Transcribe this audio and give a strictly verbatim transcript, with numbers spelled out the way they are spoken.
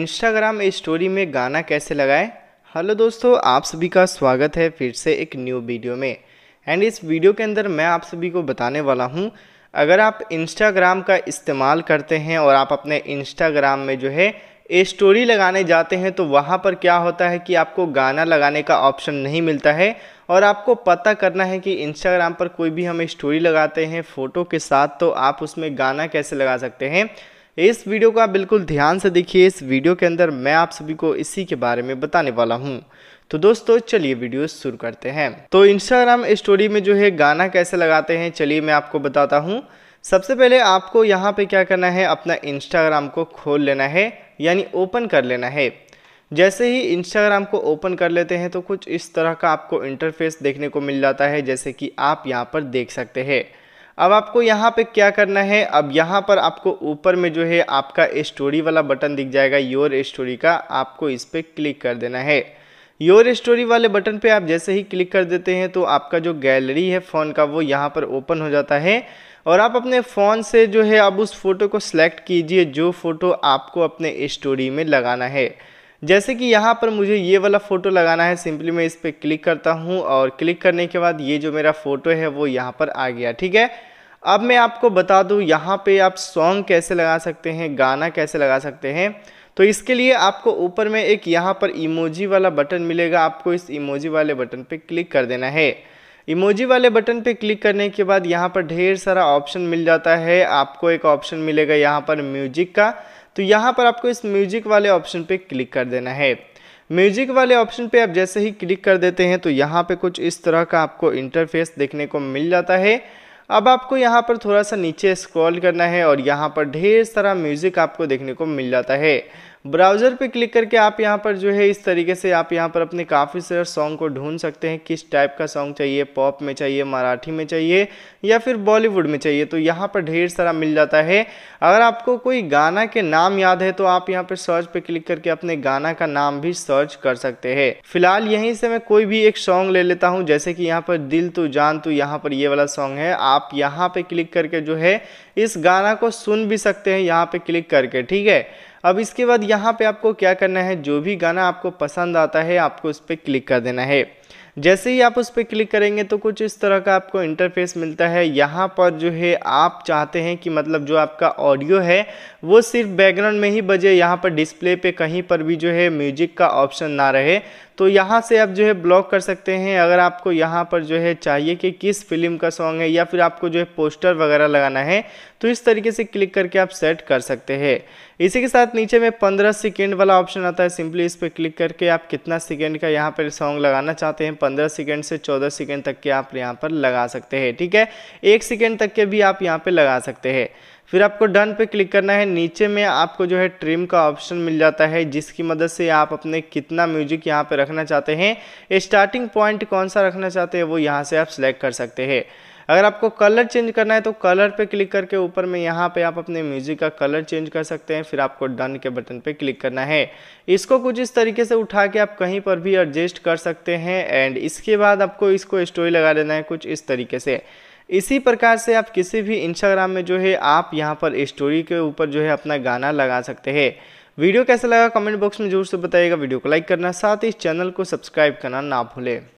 Instagram story में गाना कैसे लगाएं। हेलो दोस्तों, आप सभी का स्वागत है फिर से एक न्यू वीडियो में। एंड इस वीडियो के अंदर मैं आप सभी को बताने वाला हूं, अगर आप इंस्टाग्राम का इस्तेमाल करते हैं और आप अपने इंस्टाग्राम में जो है स्टोरी लगाने जाते हैं तो वहां पर क्या होता है कि आपको गाना लगाने का ऑप्शन नहीं मिलता है। और आपको पता करना है कि इंस्टाग्राम पर कोई भी हम स्टोरी लगाते हैं फ़ोटो के साथ तो आप उसमें गाना कैसे लगा सकते हैं। इस वीडियो को आप बिल्कुल ध्यान से देखिए। इस वीडियो के अंदर मैं आप सभी को इसी के बारे में बताने वाला हूँ। तो दोस्तों चलिए वीडियो शुरू करते हैं। तो इंस्टाग्राम स्टोरी में जो है गाना कैसे लगाते हैं चलिए मैं आपको बताता हूँ। सबसे पहले आपको यहाँ पे क्या करना है, अपना इंस्टाग्राम को खोल लेना है यानी ओपन कर लेना है। जैसे ही इंस्टाग्राम को ओपन कर लेते हैं तो कुछ इस तरह का आपको इंटरफेस देखने को मिल जाता है, जैसे कि आप यहाँ पर देख सकते हैं। अब आपको यहाँ पे क्या करना है, अब यहाँ पर आपको ऊपर में जो है आपका स्टोरी वाला बटन दिख जाएगा, योर स्टोरी का, आपको इस पर क्लिक कर देना है। योर स्टोरी वाले बटन पे आप जैसे ही क्लिक कर देते हैं तो आपका जो गैलरी है फ़ोन का वो यहाँ पर ओपन हो जाता है। और आप अपने फ़ोन से जो है अब उस फ़ोटो को सिलेक्ट कीजिए जो फ़ोटो आपको अपने स्टोरी में लगाना है। जैसे कि यहाँ पर मुझे ये वाला फ़ोटो लगाना है, सिंपली मैं इस पर क्लिक करता हूँ और क्लिक करने के बाद ये जो मेरा फ़ोटो है वो यहाँ पर आ गया। ठीक है, अब मैं आपको बता दूँ यहाँ पे आप सॉन्ग कैसे लगा सकते हैं, गाना कैसे लगा सकते हैं। तो इसके लिए आपको ऊपर में एक यहाँ पर इमोजी वाला बटन मिलेगा, आपको इस इमोजी वाले बटन पे क्लिक कर देना है। इमोजी वाले बटन पे क्लिक करने के बाद यहाँ पर ढेर सारा ऑप्शन मिल जाता है। आपको एक ऑप्शन मिलेगा यहाँ पर म्यूजिक का, तो यहाँ पर आपको इस म्यूजिक वाले ऑप्शन पे क्लिक कर देना है। म्यूजिक वाले ऑप्शन पे आप जैसे ही क्लिक कर देते हैं तो यहाँ पे कुछ इस तरह का आपको इंटरफेस देखने को मिल जाता है। अब आपको यहाँ पर थोड़ा सा नीचे स्क्रॉल करना है और यहाँ पर ढेर सारा म्यूज़िक आपको देखने को मिल जाता है। ब्राउज़र पे क्लिक करके आप यहाँ पर जो है इस तरीके से आप यहाँ पर अपने काफ़ी सारे सॉन्ग को ढूंढ सकते हैं, किस टाइप का सॉन्ग चाहिए, पॉप में चाहिए, मराठी में चाहिए या फिर बॉलीवुड में चाहिए, तो यहाँ पर ढेर सारा मिल जाता है। अगर आपको कोई गाना के नाम याद है तो आप यहाँ पर सर्च पे क्लिक करके अपने गाना का नाम भी सर्च कर सकते हैं। फिलहाल यहीं से मैं कोई भी एक सॉन्ग ले लेता हूँ, जैसे कि यहाँ पर दिल तू जान तू, यहाँ पर ये वाला सॉन्ग है। आप यहाँ पर क्लिक करके जो है इस गाना को सुन भी सकते हैं यहाँ पर क्लिक करके। ठीक है, अब इसके बाद यहाँ पे आपको क्या करना है, जो भी गाना आपको पसंद आता है आपको उस पर क्लिक कर देना है। जैसे ही आप उस पर क्लिक करेंगे तो कुछ इस तरह का आपको इंटरफेस मिलता है। यहाँ पर जो है आप चाहते हैं कि मतलब जो आपका ऑडियो है वो सिर्फ बैकग्राउंड में ही बजे, यहाँ पर डिस्प्ले पे कहीं पर भी जो है म्यूजिक का ऑप्शन ना रहे, तो यहाँ से आप जो है ब्लॉक कर सकते हैं। अगर आपको यहाँ पर जो है चाहिए कि किस फिल्म का सॉन्ग है या फिर आपको जो है पोस्टर वगैरह लगाना है तो इस तरीके से क्लिक करके आप सेट कर सकते हैं। इसी के साथ नीचे में पंद्रह सेकेंड वाला ऑप्शन आता है, सिंपली इस पर क्लिक करके आप कितना सेकेंड का यहाँ पर सॉन्ग लगाना चाहते हैं, पंद्रह सेकेंड से चौदह सेकेंड तक के आप यहाँ पर लगा सकते हैं। ठीक है, एक सेकेंड तक के भी आप यहाँ पर लगा सकते हैं। फिर आपको डन पे क्लिक करना है। नीचे में आपको जो है ट्रिम का ऑप्शन मिल जाता है, जिसकी मदद से आप अपने कितना म्यूजिक यहाँ पे रखना चाहते हैं, स्टार्टिंग पॉइंट कौन सा रखना चाहते हैं वो यहाँ से आप सिलेक्ट कर सकते हैं। अगर आपको कलर चेंज करना है तो कलर पे क्लिक करके ऊपर में यहाँ पे आप अपने म्यूज़िक का कलर चेंज कर सकते हैं। फिर आपको डन के बटन पे क्लिक करना है। इसको कुछ इस तरीके से उठा के आप कहीं पर भी एडजस्ट कर सकते हैं। एंड इसके बाद आपको इसको स्टोरी लगा देना है कुछ इस तरीके से। इसी प्रकार से आप किसी भी इंस्टाग्राम में जो है आप यहाँ पर स्टोरी के ऊपर जो है अपना गाना लगा सकते हैं। वीडियो कैसा लगा कमेंट बॉक्स में जरूर से बताइएगा। वीडियो को लाइक करना, साथ ही इस चैनल को सब्सक्राइब करना ना भूलें।